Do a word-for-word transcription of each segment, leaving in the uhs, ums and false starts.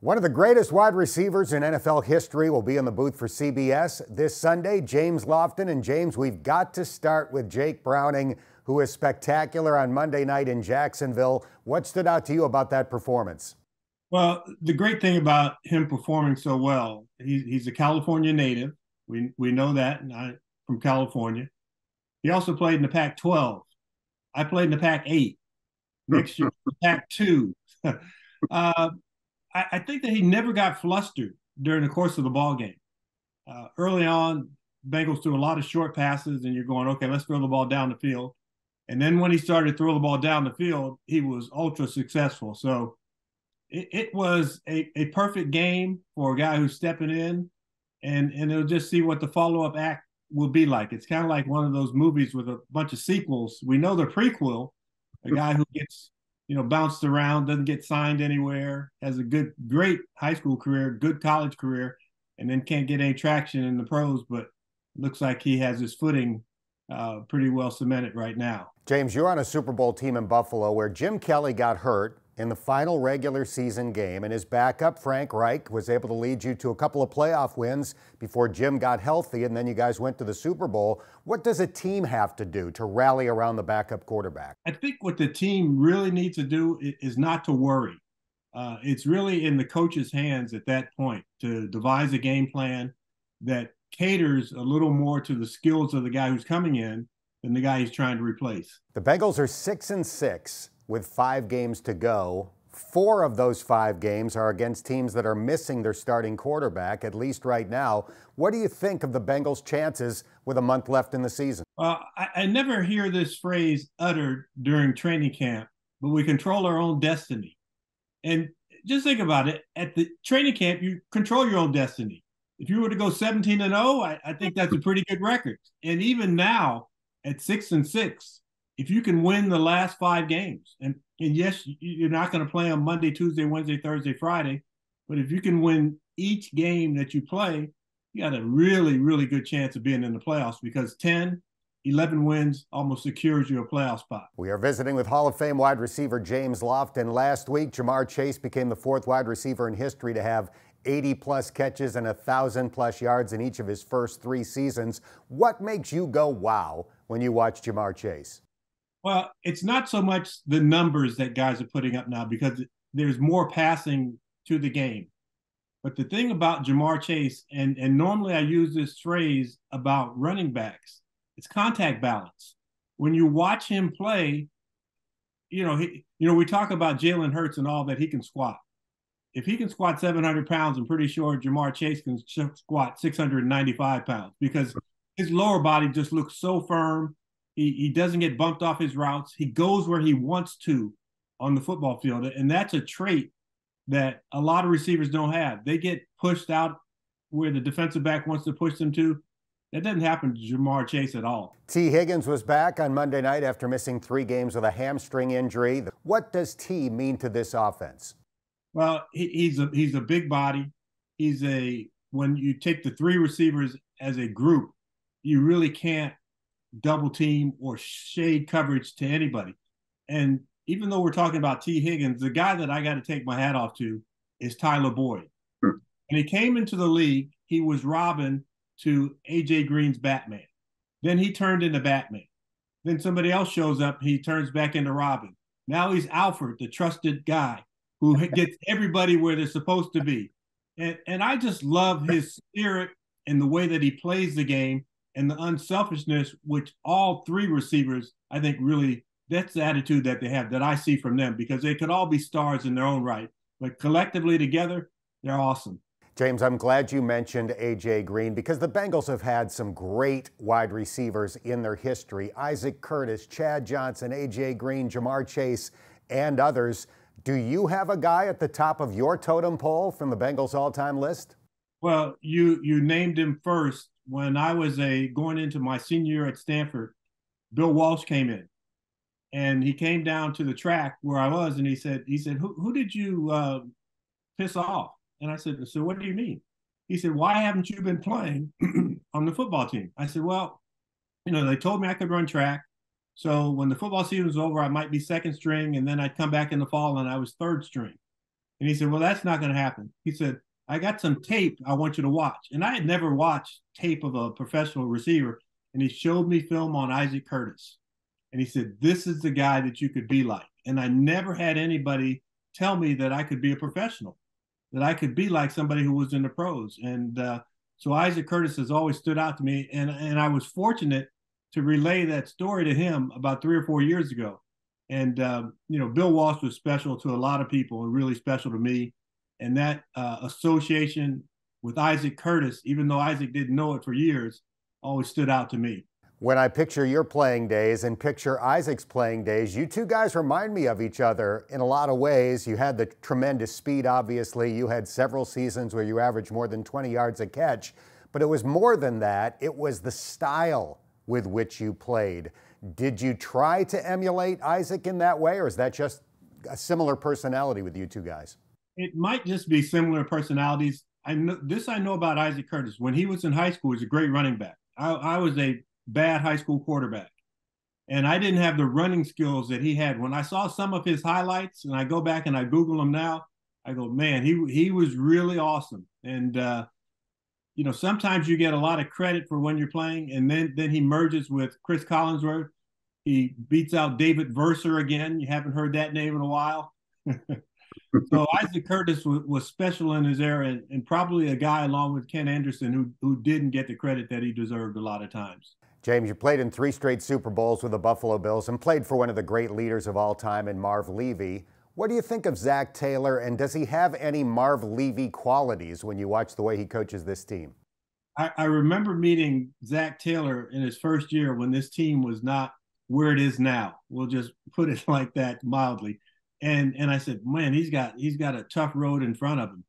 One of the greatest wide receivers in N F L history will be in the booth for C B S this Sunday. James Lofton. And James, we've got to start with Jake Browning, who was spectacular on Monday night in Jacksonville. What stood out to you about that performance? Well, the great thing about him performing so well, he, he's a California native. We, we know that and I, from California. He also played in the Pac twelve. I played in the Pac eight. Next year, Pac two. uh, I, I think that he never got flustered during the course of the ball game. Uh, early on, Bengals threw a lot of short passes, and you're going, okay, let's throw the ball down the field. And then when he started to throw the ball down the field, he was ultra successful. So it, it was a, a perfect game for a guy who's stepping in, and, and they'll just see what the follow-up act will be like. It's kind of like one of those movies with a bunch of sequels. We know the prequel, a guy who gets – you know, bounced around, doesn't get signed anywhere, has a good, great high school career, good college career, and then can't get any traction in the pros, but looks like he has his footing uh, pretty well cemented right now. James, you're on a Super Bowl team in Buffalo where Jim Kelly got hurt in the final regular season game, and his backup, Frank Reich, was able to lead you to a couple of playoff wins before Jim got healthy, and then you guys went to the Super Bowl. What does a team have to do to rally around the backup quarterback? I think what the team really needs to do is not to worry. Uh, it's really in the coach's hands at that point to devise a game plan that caters a little more to the skills of the guy who's coming in than the guy he's trying to replace. The Bengals are six and six. With five games to go. Four of those five games are against teams that are missing their starting quarterback, at least right now. What do you think of the Bengals' chances with a month left in the season? Well, I, I never hear this phrase uttered during training camp, but we control our own destiny. And just think about it. At the training camp, you control your own destiny. If you were to go seventeen and oh, I, I think that's a pretty good record. And even now, at six and six, if you can win the last five games, and, and yes, you're not going to play on Monday, Tuesday, Wednesday, Thursday, Friday, but if you can win each game that you play, you got a really, really good chance of being in the playoffs because ten, eleven wins almost secures you a playoff spot. We are visiting with Hall of Fame wide receiver James Lofton. Last week, Jamar Chase became the fourth wide receiver in history to have eighty plus catches and one thousand plus yards in each of his first three seasons. What makes you go wow when you watch Jamar Chase? Well, it's not so much the numbers that guys are putting up now because there's more passing to the game. But the thing about Jamar Chase, and, and normally I use this phrase about running backs, it's contact balance. When you watch him play, you know, he, you know we talk about Jalen Hurts and all that he can squat. If he can squat seven hundred pounds, I'm pretty sure Jamar Chase can squat six hundred ninety-five pounds because his lower body just looks so firm. He, he doesn't get bumped off his routes. He goes where he wants to on the football field. And that's a trait that a lot of receivers don't have. They get pushed out where the defensive back wants to push them to. That doesn't happen to Jamar Chase at all. T. Higgins was back on Monday night after missing three games with a hamstring injury. What does T mean to this offense? Well, he, he's a, he's a big body. He's a, when you take the three receivers as a group, you really can't double team or shade coverage to anybody. And even though we're talking about T. Higgins, the guy that I got to take my hat off to is Tyler Boyd. Sure. When he came into the league, he was Robin to A J. Green's Batman. Then he turned into Batman. Then somebody else shows up, he turns back into Robin. Now he's Alfred, the trusted guy who gets everybody where they're supposed to be. And, and I just love his spirit and the way that he plays the game and the unselfishness, which all three receivers, I think really, that's the attitude that they have that I see from them because they could all be stars in their own right. But collectively together, they're awesome. James, I'm glad you mentioned A J. Green because the Bengals have had some great wide receivers in their history. Isaac Curtis, Chad Johnson, A J. Green, Jamar Chase, and others. Do you have a guy at the top of your totem pole from the Bengals all-time list? Well, you, you named him first. When I was a going into my senior year at Stanford, Bill Walsh came in, and he came down to the track where I was, and he said, "He said, who who did you uh, piss off?" And I said, "So what do you mean?" He said, "Why haven't you been playing on the football team?" I said, "Well, you know, they told me I could run track, so when the football season was over, I might be second string, and then I'd come back in the fall, and I was third string." And he said, well, that's not going to happen. He said, I got some tape I want you to watch. And I had never watched tape of a professional receiver. And he showed me film on Isaac Curtis. And he said, this is the guy that you could be like. And I never had anybody tell me that I could be a professional, that I could be like somebody who was in the pros. And uh, so Isaac Curtis has always stood out to me. And, and I was fortunate to relay that story to him about three or four years ago. And, um, you know, Bill Walsh was special to a lot of people and really special to me. And that uh, association with Isaac Curtis, even though Isaac didn't know it for years, always stood out to me. When I picture your playing days and picture Isaac's playing days, you two guys remind me of each other in a lot of ways. You had the tremendous speed, obviously. You had several seasons where you averaged more than twenty yards a catch. But it was more than that. It was the style with which you played. Did you try to emulate Isaac in that way, or is that just a similar personality with you two guys? It might just be similar personalities. I know, this I know about Isaac Curtis. When he was in high school, he was a great running back. I, I was a bad high school quarterback, and I didn't have the running skills that he had. When I saw some of his highlights, and I go back and I Google him now, I go, man, he he was really awesome. And uh, you know, sometimes you get a lot of credit for when you're playing, and then then he merges with Chris Collinsworth. He beats out David Verser again. You haven't heard that name in a while. So Isaac Curtis was, was special in his era, and, and probably a guy along with Ken Anderson who, who didn't get the credit that he deserved a lot of times. James, you played in three straight Super Bowls with the Buffalo Bills and played for one of the great leaders of all time in Marv Levy. What do you think of Zach Taylor, and does he have any Marv Levy qualities when you watch the way he coaches this team? I, I remember meeting Zach Taylor in his first year when this team was not where it is now. We'll just put it like that mildly. And and I said, man, he's got he's got a tough road in front of him.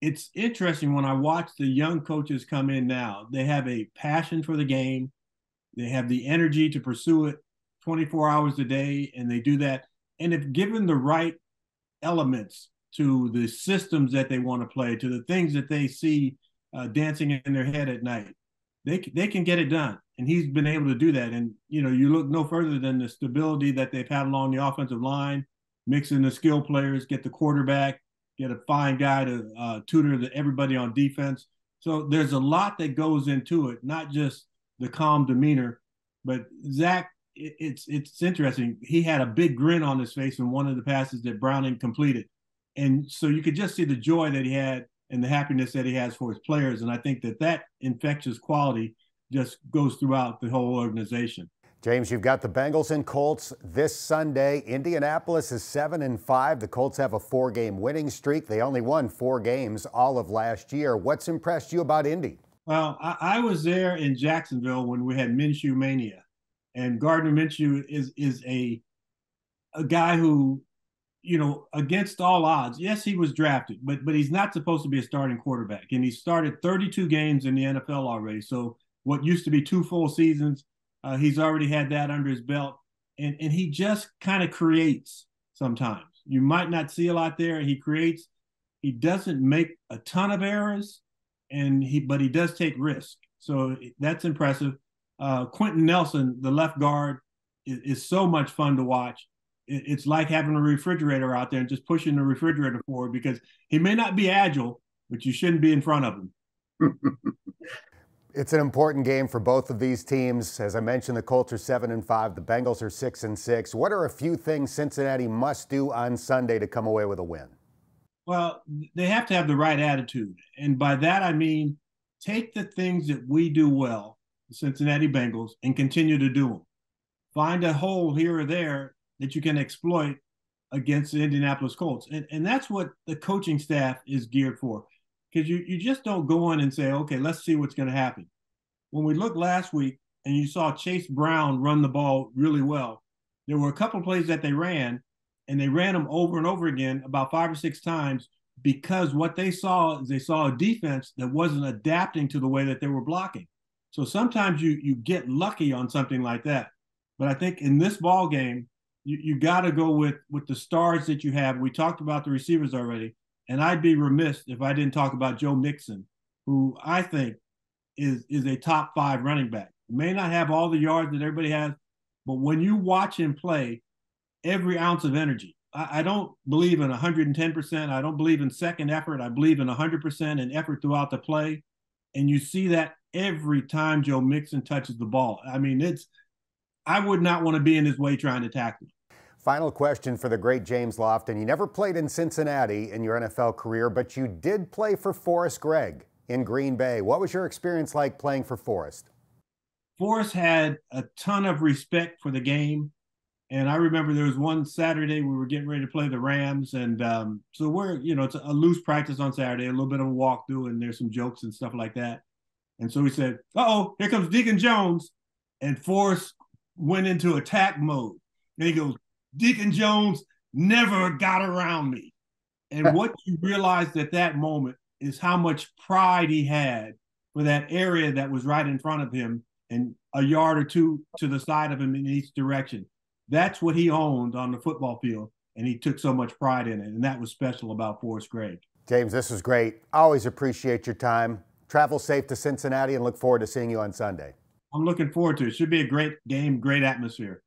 It's interesting when I watch the young coaches come in now. They have a passion for the game. They have the energy to pursue it twenty-four hours a day, and they do that. And if given the right elements to the systems that they want to play, to the things that they see uh, dancing in their head at night, they they can get it done. And he's been able to do that. And, you know, you look no further than the stability that they've had along the offensive line, mixing the skill players, get the quarterback, get a fine guy to uh, tutor the, everybody on defense. So there's a lot that goes into it, not just the calm demeanor. But Zach, it, it's it's interesting. He had a big grin on his face in one of the passes that Browning completed. And so you could just see the joy that he had and the happiness that he has for his players. And I think that that infectious quality just goes throughout the whole organization. James, you've got the Bengals and Colts this Sunday. Indianapolis is seven and five. The Colts have a four-game winning streak. They only won four games all of last year. What's impressed you about Indy? Well, I, I was there in Jacksonville when we had Minshew Mania, and Gardner Minshew is is a a guy who, you know, against all odds, yes, he was drafted, but but he's not supposed to be a starting quarterback, and he started thirty-two games in the N F L already. So what used to be two full seasons, Uh, he's already had that under his belt, and, and he just kind of creates sometimes. You might not see a lot there. He creates. He doesn't make a ton of errors, and he but he does take risk. So that's impressive. Uh, Quentin Nelson, the left guard, is, is so much fun to watch. It, it's like having a refrigerator out there and just pushing the refrigerator forward, because he may not be agile, but you shouldn't be in front of him. It's an important game for both of these teams. As I mentioned, the Colts are seven and five. The Bengals are six and six. What are a few things Cincinnati must do on Sunday to come away with a win? Well, they have to have the right attitude. And by that, I mean, take the things that we do well, the Cincinnati Bengals, and continue to do them. Find a hole here or there that you can exploit against the Indianapolis Colts. And, and that's what the coaching staff is geared for. Because you, you just don't go in and say, okay, let's see what's going to happen. When we looked last week and you saw Chase Brown run the ball really well, there were a couple of plays that they ran, and they ran them over and over again about five or six times, because what they saw is they saw a defense that wasn't adapting to the way that they were blocking. So sometimes you you get lucky on something like that. But I think in this ball game, you, you got to go with, with the stars that you have. We talked about the receivers already. And I'd be remiss if I didn't talk about Joe Mixon, who I think is, is a top five running back. He may not have all the yards that everybody has, but when you watch him play, every ounce of energy, I don't believe in one hundred ten percent. I don't believe in second effort. I believe in one hundred percent and effort throughout the play. And you see that every time Joe Mixon touches the ball. I mean, it's I would not want to be in his way trying to tackle him. Final question for the great James Lofton. You never played in Cincinnati in your N F L career, but you did play for Forrest Gregg in Green Bay. What was your experience like playing for Forrest? Forrest had a ton of respect for the game. And I remember there was one Saturday we were getting ready to play the Rams. And um, so we're, you know, it's a loose practice on Saturday, a little bit of a walkthrough, and there's some jokes and stuff like that. And so we said, uh-oh, here comes Deacon Jones. And Forrest went into attack mode. And he goes, Deacon Jones never got around me. And what you realized at that moment is how much pride he had for that area that was right in front of him and a yard or two to the side of him in each direction. That's what he owned on the football field, and he took so much pride in it, and that was special about Forrest Gregg. James, this was great. Always appreciate your time. Travel safe to Cincinnati and look forward to seeing you on Sunday. I'm looking forward to it. It should be a great game, great atmosphere.